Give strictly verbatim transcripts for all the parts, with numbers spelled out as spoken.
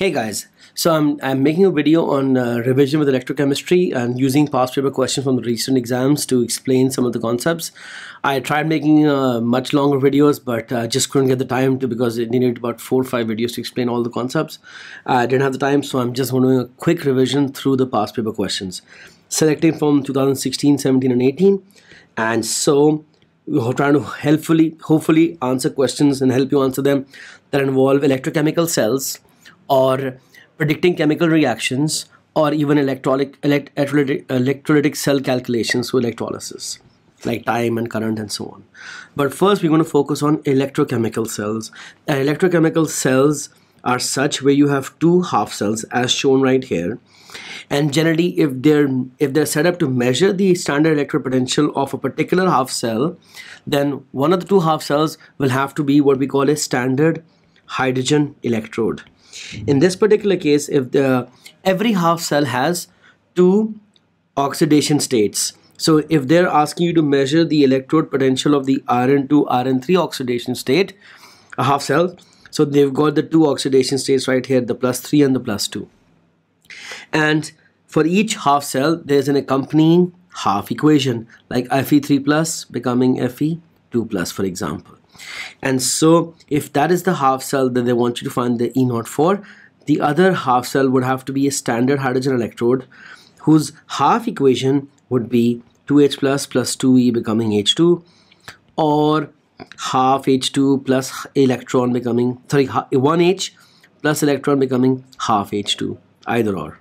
Hey guys, so I'm, I'm making a video on uh, revision with electrochemistry and using past paper questions from the recent exams to explain some of the concepts. I tried making uh, much longer videos, but I uh, just couldn't get the time to because it needed about four or five videos to explain all the concepts. I didn't have the time, so I'm just doing a quick revision through the past paper questions, selecting from two thousand sixteen, seventeen and eighteen. And so we're trying to helpfully, hopefully answer questions and help you answer them that involve electrochemical cells, or predicting chemical reactions, or even electrolytic, elect, electrolytic, electrolytic cell calculations through electrolysis, like time and current and so on. But first, we're going to focus on electrochemical cells. And electrochemical cells are such where you have two half cells, as shown right here. And generally, if they're if they're set up to measure the standard electric potential of a particular half cell, then one of the two half cells will have to be what we call a standard hydrogen electrode. In this particular case, if the every half cell has two oxidation states, so if they're asking you to measure the electrode potential of the R N two, R N three oxidation state, a half cell, so they've got the two oxidation states right here, the plus three and the plus two. And for each half cell, there's an accompanying half equation, like F E three plus becoming F E two plus, for example. And so if that is the half cell that they want you to find the E naught for, the other half cell would have to be a standard hydrogen electrode whose half equation would be two H plus plus two E becoming H two, or half H two plus electron becoming sorry, one H plus electron becoming half H two, either or.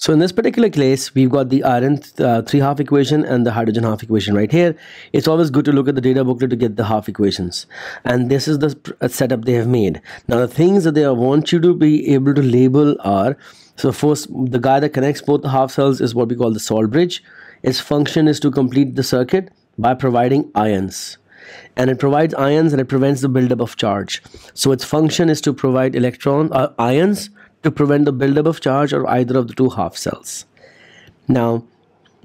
So in this particular case, we've got the R N three half equation and the hydrogen half equation right here. It's always good to look at the data booklet to get the half equations. And this is the setup they have made. Now, the things that they want you to be able to label are, so first, the guy that connects both the half cells is what we call the salt bridge. Its function is to complete the circuit by providing ions. And it provides ions and it prevents the buildup of charge. So its function is to provide electron uh, ions to prevent the buildup of charge or either of the two half cells. Now,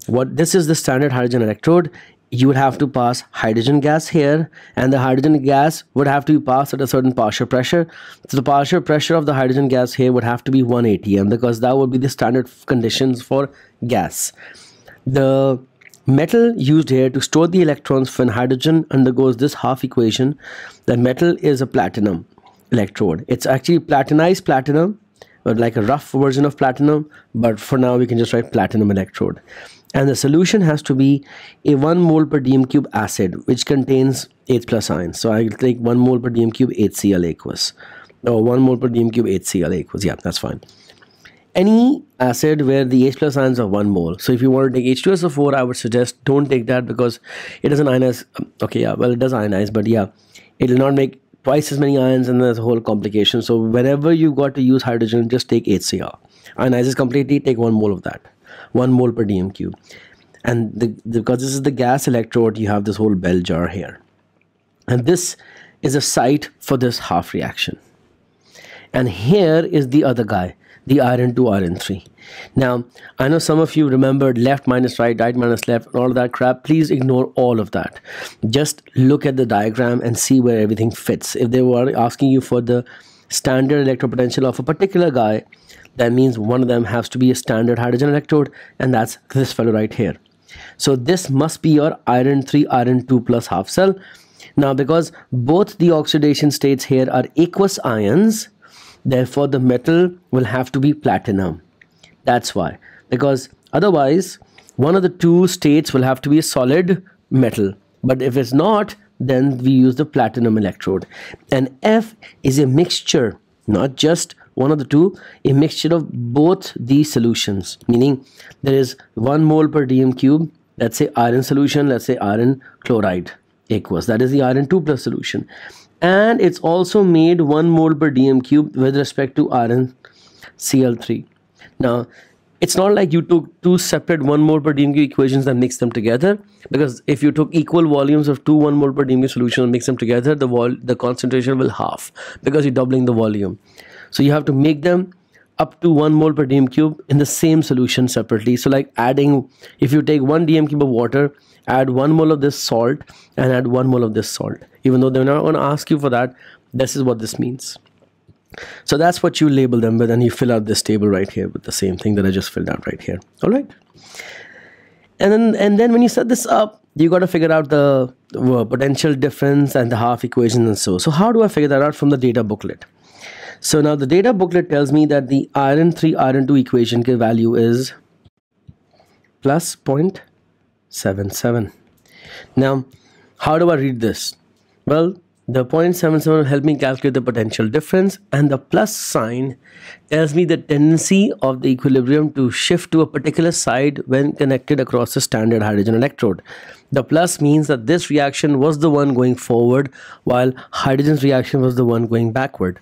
what this is the standard hydrogen electrode. You would have to pass hydrogen gas here, and the hydrogen gas would have to be passed at a certain partial pressure. So the partial pressure of the hydrogen gas here would have to be one eighty atmospheres, because that would be the standard conditions for gas. The metal used here to store the electrons when hydrogen undergoes this half equation, the metal is a platinum electrode. It's actually platinized platinum, but like a rough version of platinum, but for now we can just write platinum electrode. And the solution has to be a one mole per d m cube acid, which contains H plus ions. So I'll take one mole per d m cube H C l aqueous. No, one mole per d m cube H C l aqueous. Yeah, that's fine. Any acid where the H plus ions are one mole. So if you want to take H two S O four, I would suggest don't take that because it doesn't ionize. Okay, yeah, well, it does ionize, but yeah, it will not make twice as many ions, and there's a whole complication. So whenever you got to use hydrogen, just take H C r. Ionizes completely, take one mole of that. One mole per dm cube. And the, because this is the gas electrode, you have this whole bell jar here. And this is a site for this half reaction. And here is the other guy, the R N two, R N three. Now, I know some of you remembered left minus right, right minus left, and all of that crap. Please ignore all of that. Just look at the diagram and see where everything fits. If they were asking you for the standard electropotential of a particular guy, that means one of them has to be a standard hydrogen electrode, and that's this fellow right here. So this must be your R N three, R N two plus half cell. Now, because both the oxidation states here are aqueous ions, therefore, the metal will have to be platinum. That's why. Because otherwise, one of the two states will have to be a solid metal. But if it's not, then we use the platinum electrode. And F is a mixture, not just one of the two, a mixture of both these solutions. Meaning, there is one mole per dm cube, let's say iron solution, let's say iron chloride aqueous. That is the R N two plus solution. And it's also made one mole per d m cube with respect to R N C l three. Now, it's not like you took two separate one mole per d m cube equations and mixed them together, because if you took equal volumes of two one mole per d m cube solutions and mixed them together, the, vol the concentration will half because you're doubling the volume. So you have to make them up to one mole per d m cube in the same solution separately. So like adding, if you take one d m cube of water, add one mole of this salt and add one mole of this salt. Even though they're not going to ask you for that, this is what this means. So that's what you label them with, and you fill out this table right here with the same thing that I just filled out right here. All right. And then, and then when you set this up, you got to figure out the uh, potential difference and the half equation and so. So how do I figure that out from the data booklet? So now the data booklet tells me that the iron three, iron two equation ke value is plus zero point seven seven. Now, how do I read this? Well, the zero point seven seven will help me calculate the potential difference, and the plus sign tells me the tendency of the equilibrium to shift to a particular side when connected across a standard hydrogen electrode. The plus means that this reaction was the one going forward while hydrogen's reaction was the one going backward.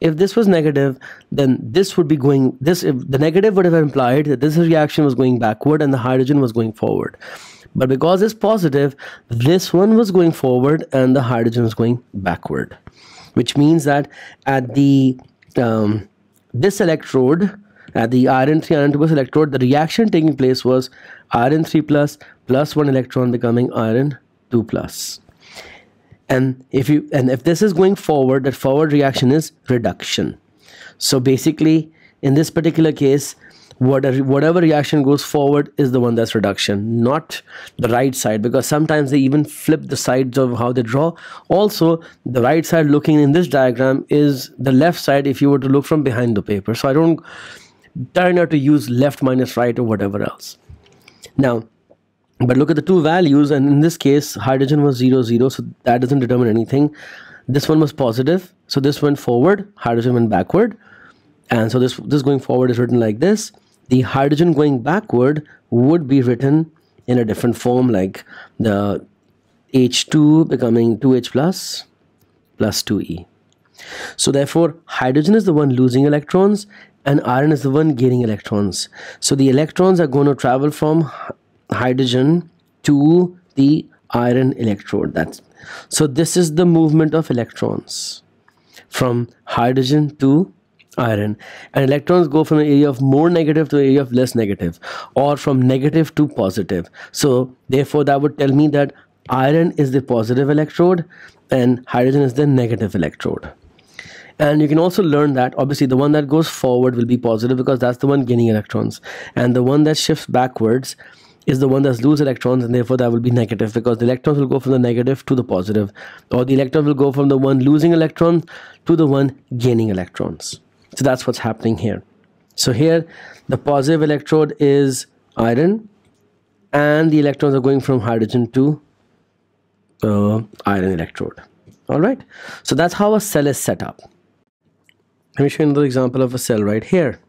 If this was negative, then this would be going, this, if the negative would have implied that this reaction was going backward and the hydrogen was going forward. But because it's positive, this one was going forward and the hydrogen was going backward, which means that at the um, this electrode, at the iron three, iron two plus electrode, the reaction taking place was iron three plus plus one electron becoming iron two plus. And if you and if this is going forward, that forward reaction is reduction. So basically, in this particular case, Whatever, whatever reaction goes forward is the one that's reduction, not the right side, because sometimes they even flip the sides of how they draw. Also, the right side looking in this diagram is the left side if you were to look from behind the paper. So I don't try not to use left minus right or whatever else. Now, but look at the two values, and in this case, hydrogen was zero, zero, so that doesn't determine anything. This one was positive, so this went forward, hydrogen went backward. And so this, this going forward is written like this. The hydrogen going backward would be written in a different form, like the H two becoming two H plus plus two E. So therefore, hydrogen is the one losing electrons and iron is the one gaining electrons. So the electrons are going to travel from hydrogen to the iron electrode. That's, so this is the movement of electrons from hydrogen to iron, and electrons go from an area of more negative to an area of less negative, or from negative to positive. So therefore, that would tell me that iron is the positive electrode and hydrogen is the negative electrode. And you can also learn that obviously the one that goes forward will be positive because that's the one gaining electrons, and the one that shifts backwards is the one that loses electrons, and therefore that will be negative because the electrons will go from the negative to the positive, or the electron will go from the one losing electron to the one gaining electrons. So that's what's happening here. So here the positive electrode is iron and the electrons are going from hydrogen to uh, iron electrode. All right. So that's how a cell is set up. Let me show you another example of a cell right here.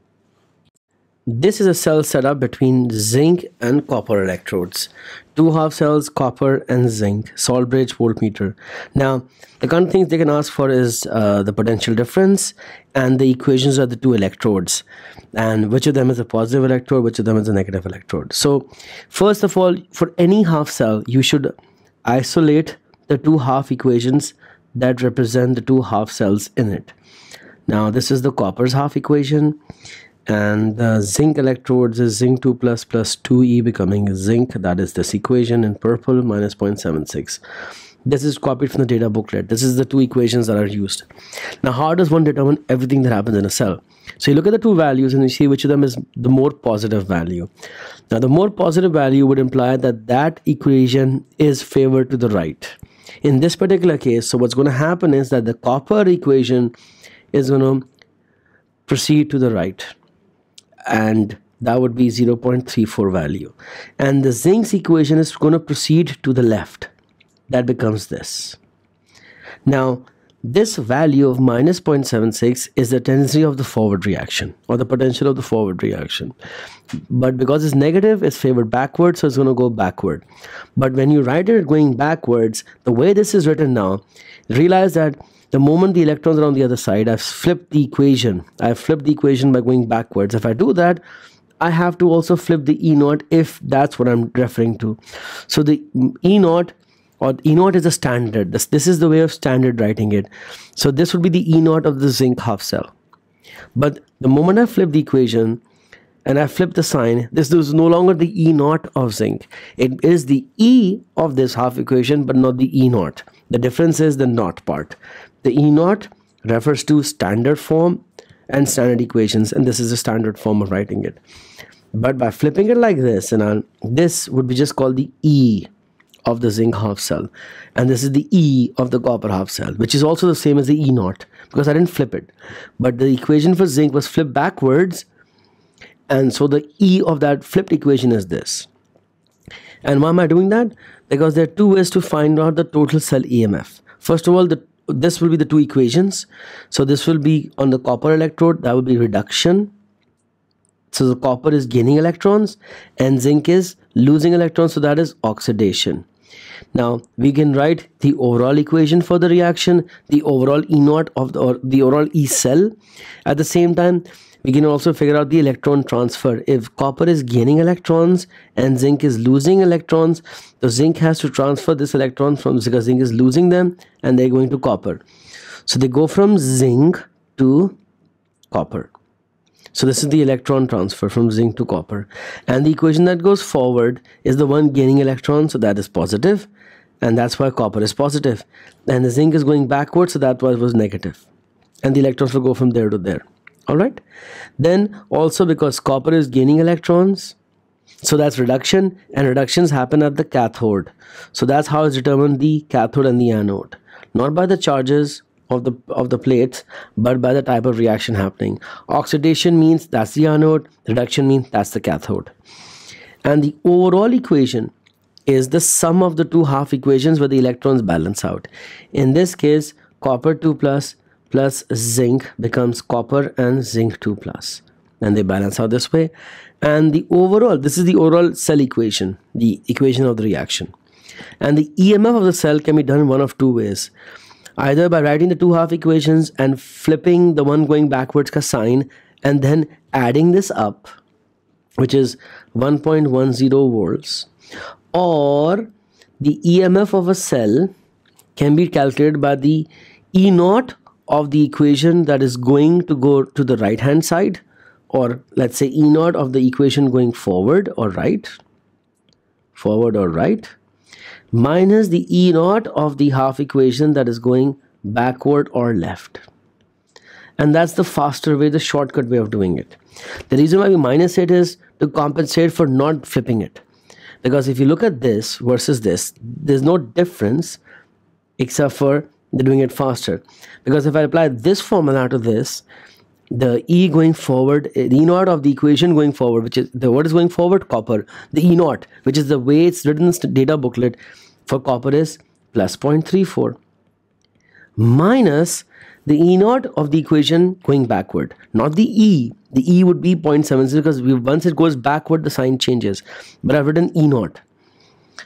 This is a cell set up between zinc and copper electrodes. Two half cells, copper and zinc, Sawbridge voltmeter. Now, the kind of things they can ask for is uh, the potential difference and the equations of the two electrodes, and which of them is a positive electrode, which of them is a negative electrode. So, first of all, for any half cell, you should isolate the two half equations that represent the two half cells in it. Now, this is the copper's half equation, and the zinc electrodes is zinc two plus plus two E becoming zinc. That is this equation in purple, minus zero point seven six. This is copied from the data booklet. This is the two equations that are used. Now, how does one determine everything that happens in a cell? So you look at the two values and you see which of them is the more positive value. Now, the more positive value would imply that that equation is favored to the right. In this particular case, so what's going to happen is that the copper equation is going to proceed to the right, and that would be zero point three four value, and the zinc's equation is going to proceed to the left. That becomes this. Now, this value of minus zero point seven six is the tendency of the forward reaction, or the potential of the forward reaction, but because it's negative, it's favored backwards, so it's going to go backward. But when you write it going backwards, the way this is written now, realize that the moment the electrons are on the other side, I've flipped the equation. I've flipped the equation by going backwards. If I do that, I have to also flip the E zero if that's what I'm referring to. So the E zero, or E zero is a standard. This, this is the way of standard writing it. So this would be the E zero of the zinc half cell. But the moment I flip the equation and I flip the sign, this is no longer the E zero of zinc. It is the E of this half equation, but not the E zero. The difference is the naught part. The E zero refers to standard form and standard equations, and this is the standard form of writing it. But by flipping it like this, and this would be just called the E of the zinc half cell, and this is the E of the copper half cell, which is also the same as the E naught because I didn't flip it. But the equation for zinc was flipped backwards, and so the E of that flipped equation is this. And why am I doing that? Because there are two ways to find out the total cell E M F. First of all, the this will be the two equations. So this will be on the copper electrode, that will be reduction. So the copper is gaining electrons and zinc is losing electrons, so that is oxidation. Now we can write the overall equation for the reaction, the overall E naught of the, or the overall E cell. At the same time, we can also figure out the electron transfer. If copper is gaining electrons and zinc is losing electrons, the zinc has to transfer this electron from, because zinc is losing them and they're going to copper. So they go from zinc to copper. So this is the electron transfer from zinc to copper. And the equation that goes forward is the one gaining electrons, so that is positive. And that's why copper is positive. And the zinc is going backwards, so that's why it was negative. And the electrons will go from there to there. Alright, then also because copper is gaining electrons, so that's reduction, and reductions happen at the cathode. So that's how it's determined, the cathode and the anode, not by the charges of the of the plates, but by the type of reaction happening. Oxidation means that's the anode, reduction means that's the cathode. And the overall equation is the sum of the two half equations where the electrons balance out. In this case, copper two plus plus zinc becomes copper and zinc two plus, and they balance out this way. And the overall, this is the overall cell equation, the equation of the reaction. And the E M F of the cell can be done one of two ways, either by writing the two half equations and flipping the one going backwards ka sign and then adding this up, which is one point one zero volts, or the E M F of a cell can be calculated by the E naught of the equation that is going to go to the right hand side, or let's say E naught of the equation going forward or right, forward or right, minus the E naught of the half equation that is going backward or left. And that's the faster way, the shortcut way of doing it. The reason why we minus it is to compensate for not flipping it, because if you look at this versus this, there's no difference except for they're doing it faster. Because if I apply this formula to this, the E going forward, the E naught of the equation going forward, which is the what is going forward? Copper. The E naught, which is the way it's written in the data booklet for copper, is plus zero point three four minus the E naught of the equation going backward, not the E. The E would be zero point seven six because we, once it goes backward, the sign changes. But I've written E naught.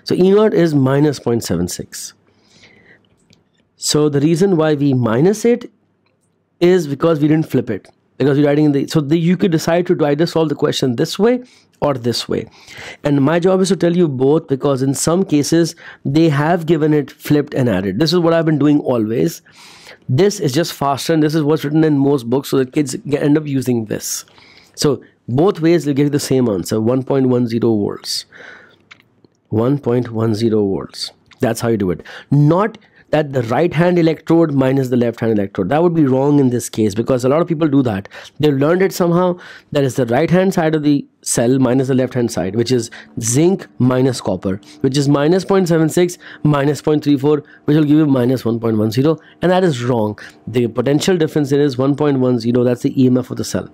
So E naught is minus zero point seven six. So the reason why we minus it is because we didn't flip it, because we're writing in the, so the, you could decide to either solve the question this way or this way. And my job is to tell you both, because in some cases they have given it flipped and added. This is what I've been doing always. This is just faster, and this is what's written in most books, so the kids get, end up using this. So both ways will give you the same answer, one point one zero volts. one point one zero volts. That's how you do it. Not that the right hand electrode minus the left hand electrode. That would be wrong in this case, because a lot of people do that. They learned it somehow, that is the right hand side of the cell minus the left hand side, which is zinc minus copper, which is minus zero point seven six minus zero point three four, which will give you minus one point one zero, and that is wrong. The potential difference there is one point one zero, that's the E M F of the cell.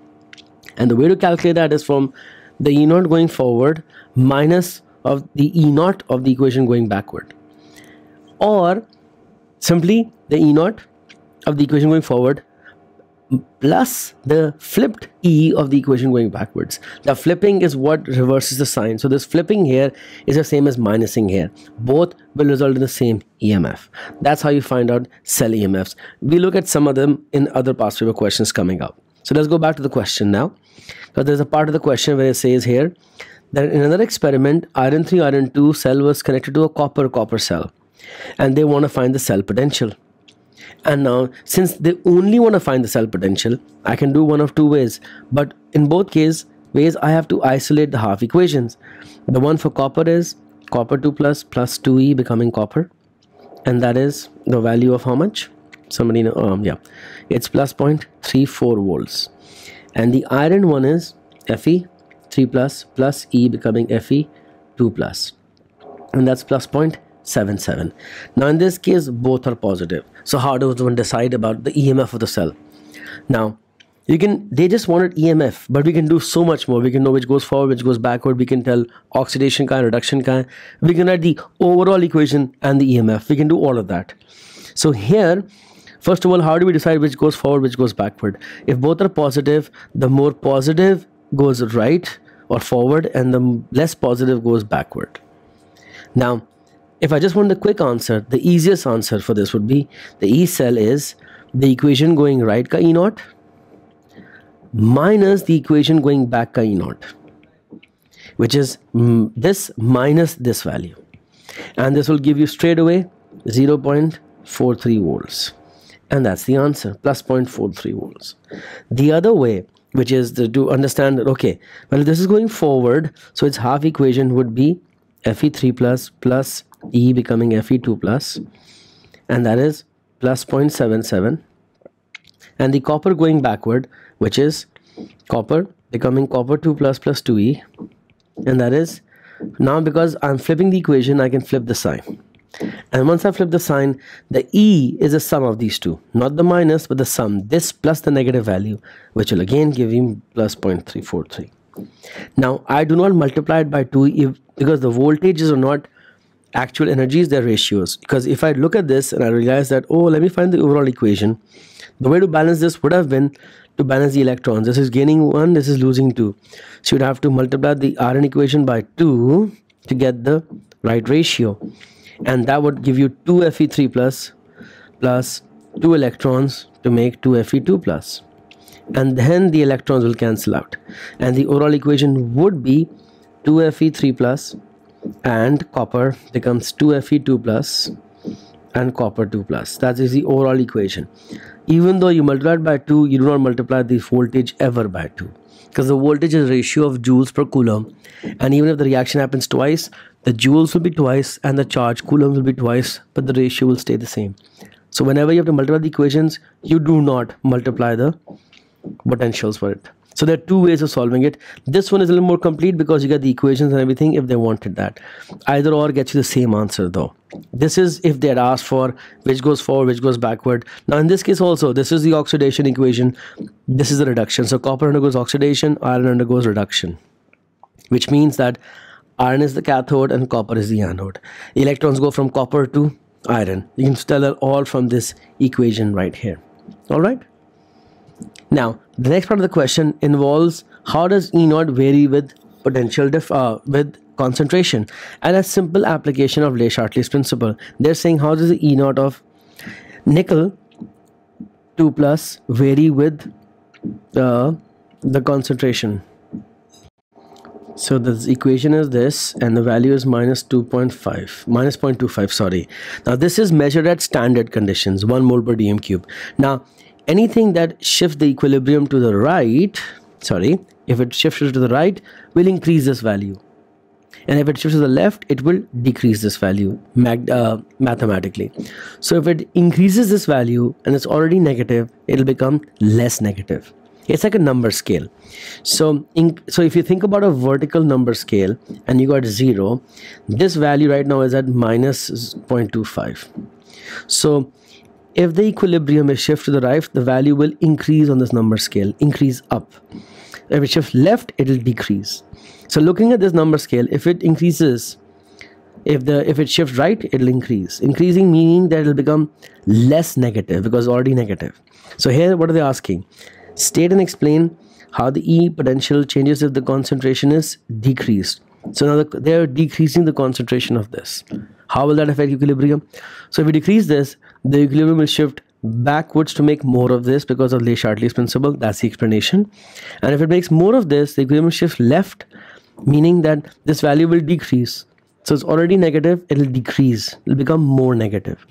And the way to calculate that is from the E naught going forward minus of the E naught of the equation going backward, or simply the E naught of the equation going forward plus the flipped E of the equation going backwards. The flipping is what reverses the sign. So this flipping here is the same as minusing here. Both will result in the same E M F. That's how you find out cell E M Fs. We look at some of them in other past paper questions coming up. So let's go back to the question now. So there's a part of the question where it says here that in another experiment, iron three iron two cell was connected to a copper copper cell, and they want to find the cell potential. And now, since they only want to find the cell potential, I can do one of two ways, but in both case ways I have to isolate the half equations. The one for copper is copper two plus plus two E becoming copper, and that is the value of how much? somebody know, um, yeah, it's plus zero point three four volts. And the iron one is Fe three plus plus E becoming Fe two plus, and that's plus zero point seven seven. Now in this case both are positive, so how does one decide about the E M F of the cell? Now you can, they just wanted E M F, but we can do so much more. We can know which goes forward, which goes backward. We can tell oxidation kind, reduction kind. We can add the overall equation and the E M F. We can do all of that. So here, first of all, how do we decide which goes forward, which goes backward? If both are positive, the more positive goes right or forward and the less positive goes backward. Now, if I just want the quick answer, the easiest answer for this would be the E cell is the equation going right ka E naught minus the equation going back ka E naught, which is mm, this minus this value, and this will give you straight away zero point four three volts, and that's the answer, plus zero point four three volts. The other way, which is the, to understand that, okay, well this is going forward, so its half equation would be Fe three plus plus E becoming Fe two plus, and that is plus zero point seven seven, and the copper going backward, which is copper becoming copper two plus plus two E, and that is, now because I'm flipping the equation, I can flip the sign, and once I flip the sign, the E is a sum of these two, not the minus but the sum, this plus the negative value, which will again give you plus zero point three four three. Now I do not multiply it by two E because the voltages are not actual energies, their ratios, because if I look at this and I realize that, oh, let me find the overall equation, the way to balance this would have been to balance the electrons. This is gaining one, this is losing two, so you'd have to multiply the Rn equation by two to get the right ratio, and that would give you two Fe three plus plus two electrons to make two Fe two plus, and then the electrons will cancel out, and the overall equation would be two Fe three plus and copper becomes two Fe two plus and copper two plus. That is the overall equation. Even though you multiply it by two, you do not multiply the voltage ever by two, because the voltage is ratio of joules per coulomb, and even if the reaction happens twice, the joules will be twice and the charge coulombs will be twice, but the ratio will stay the same. So whenever you have to multiply the equations, you do not multiply the potentials for it. So there are two ways of solving it. This one is a little more complete because you get the equations and everything if they wanted that. Either or gets you the same answer though. This is if they had asked for which goes forward, which goes backward. Now in this case also, this is the oxidation equation. This is the reduction. So copper undergoes oxidation, iron undergoes reduction, which means that iron is the cathode and copper is the anode. Electrons go from copper to iron. You can tell it all from this equation right here. All right. Now, the next part of the question involves how does E naught vary with potential dif uh, with concentration, and a simple application of Le-Chatelier's principle. They're saying how does the E naught of nickel two plus vary with uh, the concentration. So this equation is this, and the value is minus two point five, minus zero point two five, sorry. Now this is measured at standard conditions, one mole per d m cube. Now, anything that shifts the equilibrium to the right, sorry, if it shifts to the right, will increase this value. And if it shifts to the left, it will decrease this value mag uh, mathematically. So if it increases this value and it's already negative, it'll become less negative. It's like a number scale. So, in, so if you think about a vertical number scale and you got zero, this value right now is at minus zero point two five. So if the equilibrium is shift to the right, the value will increase on this number scale, increase up. If it shifts left, it will decrease. So looking at this number scale, if it increases, if the if it shifts right, it will increase. Increasing meaning that it will become less negative because it's already negative. So here, what are they asking? State and explain how the E potential changes if the concentration is decreased. So now the, they are decreasing the concentration of this. How will that affect equilibrium? So if we decrease this, the equilibrium will shift backwards to make more of this because of Le-Chatelier's principle. That's the explanation. And if it makes more of this, the equilibrium shifts left, meaning that this value will decrease. So it's already negative, it will decrease, it will become more negative.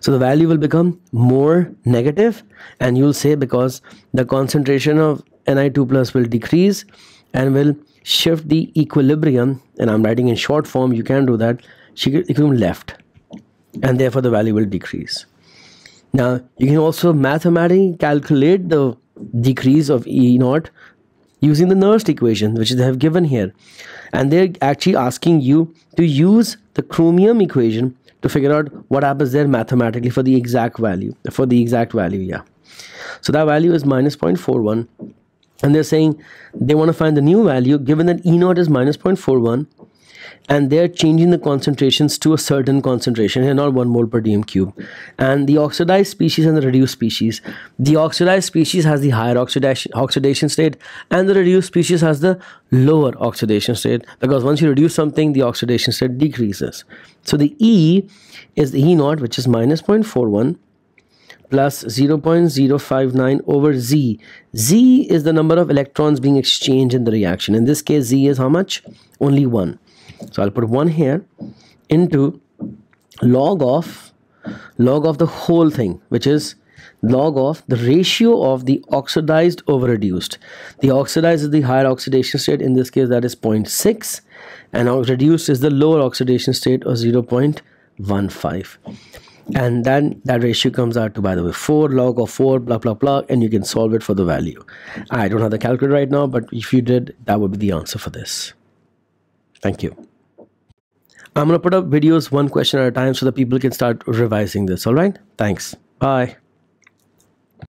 So the value will become more negative, and you'll say because the concentration of N I two plus will decrease and will shift the equilibrium, and I'm writing in short form, you can do that, equilibrium left, and therefore the value will decrease. Now you can also mathematically calculate the decrease of E naught using the Nernst equation, which they have given here, and they're actually asking you to use the chromium equation to figure out what happens there mathematically for the exact value, for the exact value yeah. So that value is minus zero point four one, and they're saying they want to find the new value given that E naught is minus zero point four one, and they're changing the concentrations to a certain concentration and not one mole per dm cube, and the oxidized species and the reduced species. The oxidized species has the higher oxidation oxidation state, and the reduced species has the lower oxidation state, because once you reduce something the oxidation state decreases. So the E is the E naught, which is minus zero point four one plus zero point zero five nine over Z. Z is the number of electrons being exchanged in the reaction. In this case, Z is how much? Only one. So I'll put one here into log of log of the whole thing, which is log of the ratio of the oxidized over reduced. The oxidized is the higher oxidation state. In this case, that is zero point six, and reduced is the lower oxidation state of zero point one five. And then that ratio comes out to, by the way, four log of four, blah, blah, blah, and you can solve it for the value. I don't have the calculator right now, but if you did, that would be the answer for this. Thank you. I'm going to put up videos one question at a time so that people can start revising this. All right? Thanks. Bye.